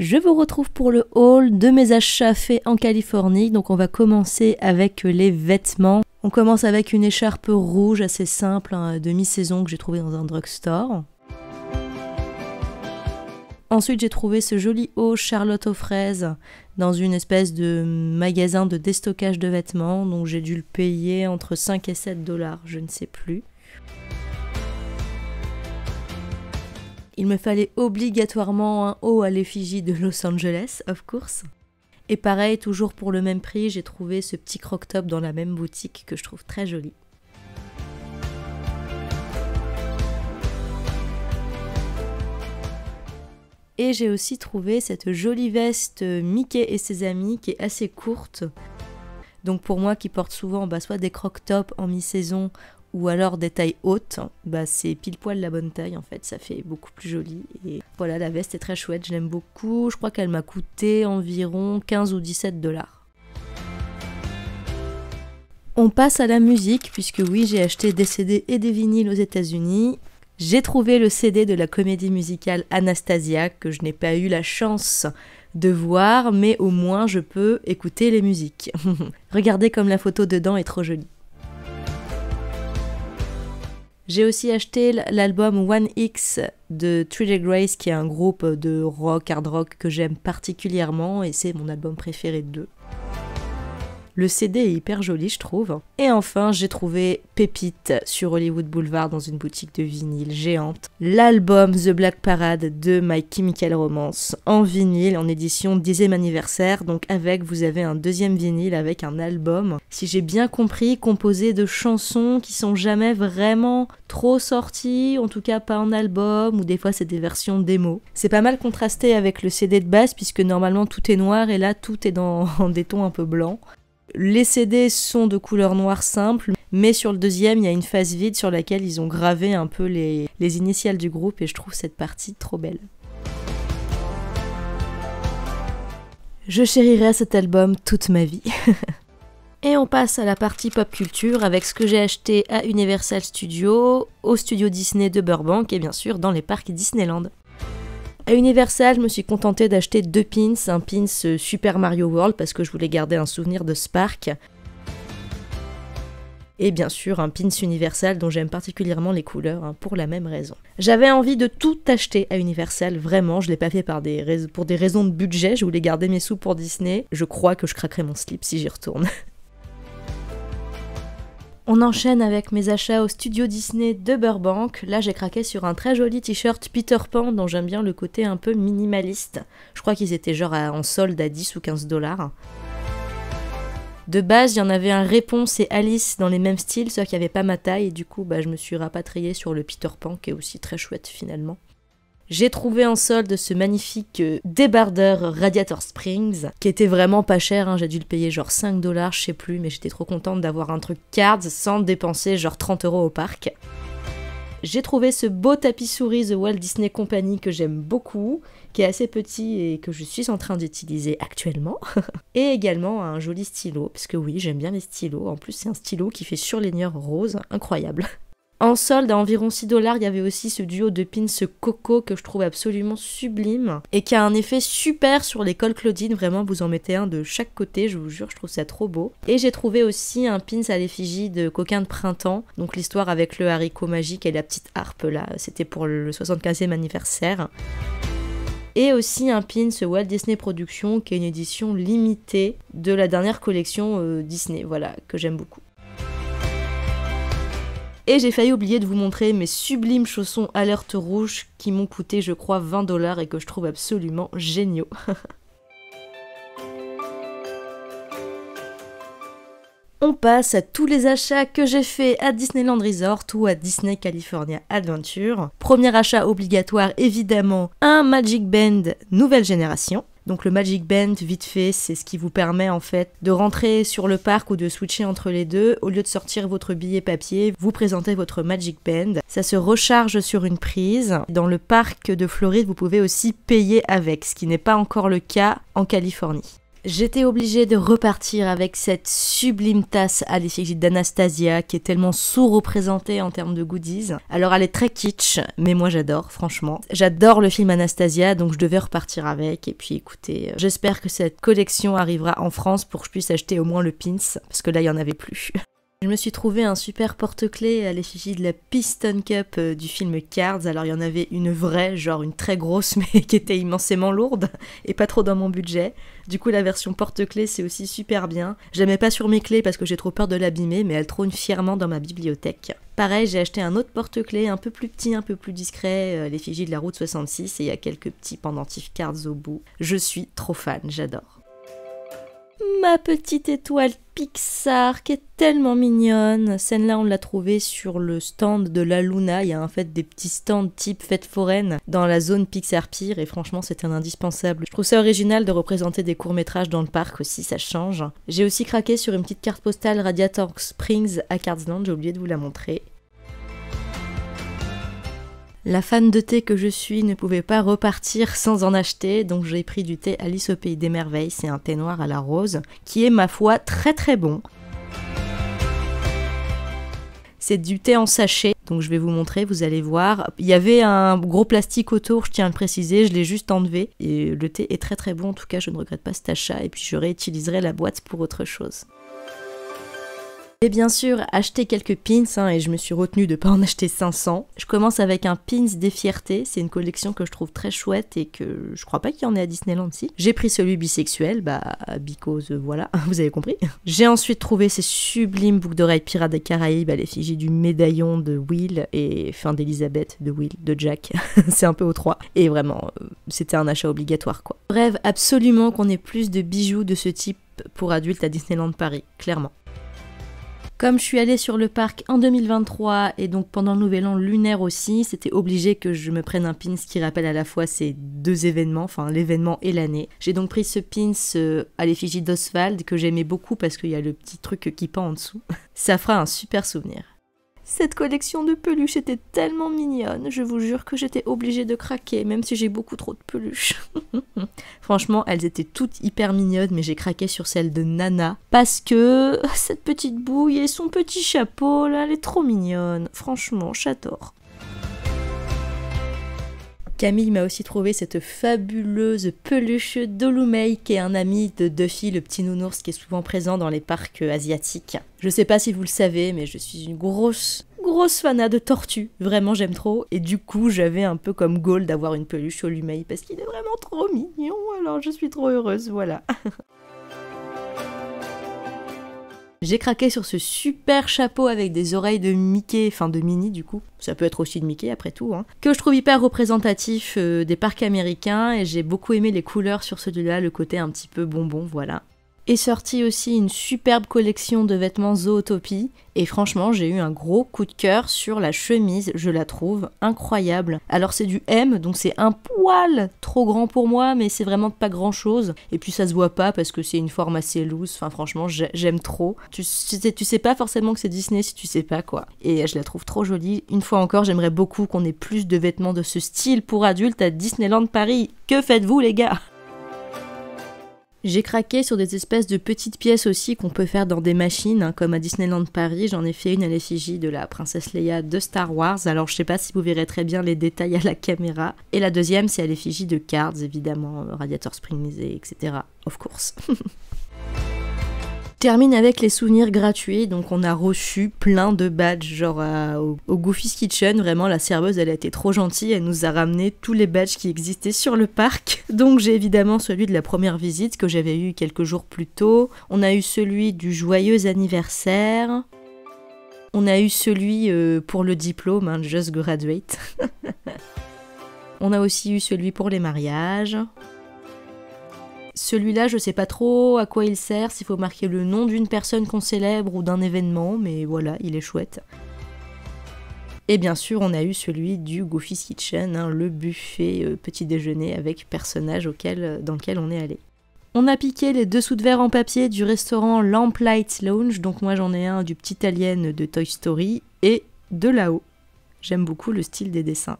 Je vous retrouve pour le haul de mes achats faits en Californie. Donc on va commencer avec les vêtements. On commence avec une écharpe rouge assez simple, hein, demi-saison que j'ai trouvée dans un drugstore. Ensuite j'ai trouvé ce joli haut Charlotte aux fraises dans une espèce de magasin de déstockage de vêtements. Donc j'ai dû le payer entre 5 et 7 $, je ne sais plus. Il me fallait obligatoirement un haut à l'effigie de Los Angeles, of course. Et pareil, toujours pour le même prix, j'ai trouvé ce petit croc-top dans la même boutique que je trouve très joli. Et j'ai aussi trouvé cette jolie veste Mickey et ses amis qui est assez courte. Donc pour moi qui porte souvent soit des croc-tops en mi-saison ou alors des tailles hautes, c'est pile poil la bonne taille en fait, ça fait beaucoup plus joli. Et voilà, la veste est très chouette, je l'aime beaucoup, je crois qu'elle m'a coûté environ 15 ou 17 $. On passe à la musique puisque oui, j'ai acheté des CD et des vinyles aux États-Unis. J'ai trouvé le CD de la comédie musicale Anastasia que je n'ai pas eu la chance de voir, mais au moins je peux écouter les musiques. Regardez comme la photo dedans est trop jolie. J'ai aussi acheté l'album One X de Three Days Grace qui est un groupe de rock, hard rock que j'aime particulièrement et c'est mon album préféré d'eux. Le CD est hyper joli, je trouve. Et enfin, j'ai trouvé Pépite sur Hollywood Boulevard dans une boutique de vinyle géante. L'album The Black Parade de My Chemical Romance en vinyle, en édition 10e anniversaire. Donc avec, vous avez un deuxième vinyle avec un album, si j'ai bien compris, composé de chansons qui sont jamais vraiment trop sorties, en tout cas pas en album, ou des fois c'est des versions démo. C'est pas mal contrasté avec le CD de base puisque normalement tout est noir et là tout est dans des tons un peu blancs. Les CD sont de couleur noire simple, mais sur le deuxième, il y a une face vide sur laquelle ils ont gravé un peu les initiales du groupe et je trouve cette partie trop belle. Je chérirai cet album toute ma vie. Et on passe à la partie pop culture avec ce que j'ai acheté à Universal Studios, au studio Disney de Burbank et bien sûr dans les parcs Disneyland. À Universal, je me suis contentée d'acheter 2 pins, un pins Super Mario World parce que je voulais garder un souvenir de Spark. Et bien sûr un pins Universal dont j'aime particulièrement les couleurs pour la même raison. J'avais envie de tout acheter à Universal, vraiment, je l'ai pas fait pour des raisons de budget, je voulais garder mes sous pour Disney. Je crois que je craquerai mon slip si j'y retourne. On enchaîne avec mes achats au studio Disney de Burbank. Là, j'ai craqué sur un très joli t-shirt Peter Pan dont j'aime bien le côté un peu minimaliste. Je crois qu'ils étaient genre en solde à 10 ou 15 $. De base, il y en avait un Réponse et Alice dans les mêmes styles, sauf qu'il n'y avait pas ma taille et du coup, je me suis rapatriée sur le Peter Pan qui est aussi très chouette finalement. J'ai trouvé en solde ce magnifique débardeur Radiator Springs qui était vraiment pas cher, j'ai dû le payer genre 5 $, je sais plus, mais j'étais trop contente d'avoir un truc Cars sans dépenser genre 30 € au parc. J'ai trouvé ce beau tapis souris The Walt Disney Company que j'aime beaucoup, qui est assez petit et que je suis en train d'utiliser actuellement. Et également un joli stylo, parce que oui, j'aime bien les stylos, en plus c'est un stylo qui fait surligneur rose, incroyable. En solde, à environ 6 $, il y avait aussi ce duo de pins coco que je trouve absolument sublime et qui a un effet super sur les cols Claudine. Vraiment, vous en mettez un de chaque côté, je vous jure, je trouve ça trop beau. Et j'ai trouvé aussi un pins à l'effigie de Coquin de printemps, donc l'histoire avec le haricot magique et la petite harpe là, c'était pour le 75e anniversaire. Et aussi un pin, ce Walt Disney Production, qui est une édition limitée de la dernière collection Disney, voilà, que j'aime beaucoup. Et j'ai failli oublier de vous montrer mes sublimes chaussons alerte rouge qui m'ont coûté je crois 20 $ et que je trouve absolument géniaux. On passe à tous les achats que j'ai faits à Disneyland Resort ou à Disney California Adventure. Premier achat obligatoire évidemment, un Magic Band nouvelle génération. Donc le Magic Band, vite fait, c'est ce qui vous permet en fait de rentrer sur le parc ou de switcher entre les deux. Au lieu de sortir votre billet papier, vous présentez votre Magic Band. Ça se recharge sur une prise. Dans le parc de Floride, vous pouvez aussi payer avec, ce qui n'est pas encore le cas en Californie. J'étais obligée de repartir avec cette sublime tasse à l'effigie d'Anastasia qui est tellement sous-représentée en termes de goodies. Alors elle est très kitsch, mais moi j'adore, franchement. J'adore le film Anastasia, donc je devais repartir avec. Et puis écoutez, j'espère que cette collection arrivera en France pour que je puisse acheter au moins le pins, parce que là il n'y en avait plus. Je me suis trouvé un super porte-clés à l'effigie de la Piston Cup du film Cars. Alors il y en avait une vraie, genre une très grosse, mais qui était immensément lourde et pas trop dans mon budget. Du coup la version porte-clés c'est aussi super bien. Je la mets pas sur mes clés parce que j'ai trop peur de l'abîmer, mais elle trône fièrement dans ma bibliothèque. Pareil, j'ai acheté un autre porte-clés un peu plus petit, un peu plus discret, à l'effigie de la Route 66 et il y a quelques petits pendentifs Cars au bout. Je suis trop fan, j'adore. Ma petite étoile Pixar qui est tellement mignonne. Celle-là, on l'a trouvée sur le stand de la Luna. Il y a en fait des petits stands type fête foraine dans la zone Pixar Pier et franchement, c'est un indispensable. Je trouve ça original de représenter des courts-métrages dans le parc aussi, ça change. J'ai aussi craqué sur une petite carte postale Radiator Springs à Carsland, j'ai oublié de vous la montrer. La fan de thé que je suis ne pouvait pas repartir sans en acheter, donc j'ai pris du thé Alice au Pays des Merveilles, c'est un thé noir à la rose, qui est ma foi très très bon. C'est du thé en sachet, donc je vais vous montrer, vous allez voir. Il y avait un gros plastique autour, je tiens à le préciser, je l'ai juste enlevé. Et le thé est très très bon, en tout cas je ne regrette pas cet achat, et puis je réutiliserai la boîte pour autre chose. J'ai bien sûr acheté quelques pins hein, et je me suis retenue de ne pas en acheter 500. Je commence avec un pins des fiertés, c'est une collection que je trouve très chouette et que je crois pas qu'il y en ait à Disneyland si. J'ai pris celui bisexuel, bah because voilà, vous avez compris. J'ai ensuite trouvé ces sublimes boucles d'oreilles Pirates des Caraïbes à l'effigie du médaillon de Will et enfin d'Elizabeth, de Will, de Jack, c'est un peu aux trois. Et vraiment, c'était un achat obligatoire quoi. Rêve absolument qu'on ait plus de bijoux de ce type pour adultes à Disneyland Paris, clairement. Comme je suis allée sur le parc en 2023 et donc pendant le nouvel an lunaire aussi, c'était obligé que je me prenne un pins qui rappelle à la fois ces deux événements, enfin l'événement et l'année. J'ai donc pris ce pins à l'effigie d'Oswald que j'aimais beaucoup parce qu'il y a le petit truc qui pend en dessous. Ça fera un super souvenir. Cette collection de peluches était tellement mignonne, je vous jure que j'étais obligée de craquer, même si j'ai beaucoup trop de peluches. Franchement, elles étaient toutes hyper mignonnes, mais j'ai craqué sur celle de Nana, parce que cette petite bouille et son petit chapeau, là, elle est trop mignonne. Franchement, j'adore. Camille m'a aussi trouvé cette fabuleuse peluche d'Olumei qui est un ami de Duffy, le petit nounours qui est souvent présent dans les parcs asiatiques. Je sais pas si vous le savez, mais je suis une grosse fana de tortue. Vraiment, j'aime trop. Et du coup, j'avais un peu comme goal d'avoir une peluche Olumei parce qu'il est vraiment trop mignon. Alors, je suis trop heureuse, voilà. J'ai craqué sur ce super chapeau avec des oreilles de Mickey, enfin de Minnie du coup, ça peut être aussi de Mickey après tout, hein, que je trouve hyper représentatif des parcs américains et j'ai beaucoup aimé les couleurs sur celui-là, le côté un petit peu bonbon, voilà. Est sortie aussi une superbe collection de vêtements Zootopie et franchement j'ai eu un gros coup de cœur sur la chemise, je la trouve incroyable. Alors c'est du M donc c'est un poil trop grand pour moi mais c'est vraiment pas grand chose et puis ça se voit pas parce que c'est une forme assez loose, enfin franchement j'aime trop. Tu sais pas forcément que c'est Disney si tu sais pas quoi et je la trouve trop jolie. Une fois encore j'aimerais beaucoup qu'on ait plus de vêtements de ce style pour adultes à Disneyland Paris. Que faites-vous les gars ? J'ai craqué sur des espèces de petites pièces aussi qu'on peut faire dans des machines, hein, comme à Disneyland Paris, j'en ai fait une à l'effigie de la princesse Leia de Star Wars, alors je sais pas si vous verrez très bien les détails à la caméra. Et la deuxième c'est à l'effigie de Cars, évidemment, Radiator Springs, etc. Of course. Termine avec les souvenirs gratuits, donc on a reçu plein de badges, genre au Goofy's Kitchen, vraiment la serveuse elle a été trop gentille, elle nous a ramené tous les badges qui existaient sur le parc. Donc j'ai évidemment celui de la première visite que j'avais eu quelques jours plus tôt, on a eu celui du joyeux anniversaire, on a eu celui pour le diplôme, hein, Just Graduate, on a aussi eu celui pour les mariages. Celui-là, je sais pas trop à quoi il sert, s'il faut marquer le nom d'une personne qu'on célèbre ou d'un événement, mais voilà, il est chouette. Et bien sûr, on a eu celui du Goofy's Kitchen, hein, le buffet petit déjeuner avec personnage dans lequel on est allé. On a piqué les deux sous de verre en papier du restaurant Lamplight Lounge, donc moi j'en ai un du petit alien de Toy Story et de là-haut. J'aime beaucoup le style des dessins.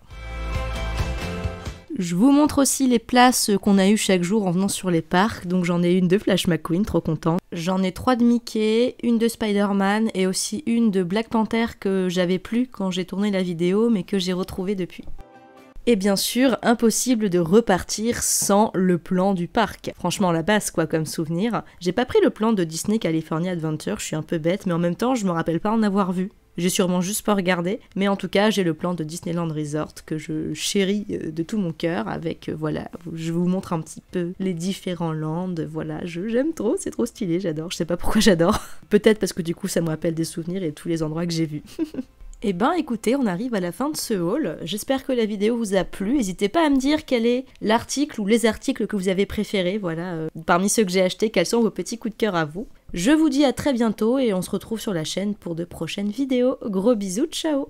Je vous montre aussi les places qu'on a eues chaque jour en venant sur les parcs. Donc j'en ai une de Flash McQueen, trop contente. J'en ai 3 de Mickey, une de Spider-Man et aussi une de Black Panther que j'avais plus quand j'ai tourné la vidéo mais que j'ai retrouvée depuis. Et bien sûr, impossible de repartir sans le plan du parc. Franchement, la base quoi comme souvenir. J'ai pas pris le plan de Disney California Adventure, je suis un peu bête, mais en même temps, je me rappelle pas en avoir vu. J'ai sûrement juste pas regardé, mais en tout cas, j'ai le plan de Disneyland Resort que je chéris de tout mon cœur avec, voilà, je vous montre un petit peu les différents lands, voilà, j'aime trop, c'est trop stylé, j'adore, je sais pas pourquoi j'adore. Peut-être parce que du coup, ça me rappelle des souvenirs et tous les endroits que j'ai vus. Eh ben écoutez, on arrive à la fin de ce haul, j'espère que la vidéo vous a plu, n'hésitez pas à me dire quel est l'article ou les articles que vous avez préférés, voilà, parmi ceux que j'ai achetés, quels sont vos petits coups de cœur à vous. Je vous dis à très bientôt et on se retrouve sur la chaîne pour de prochaines vidéos, gros bisous, ciao!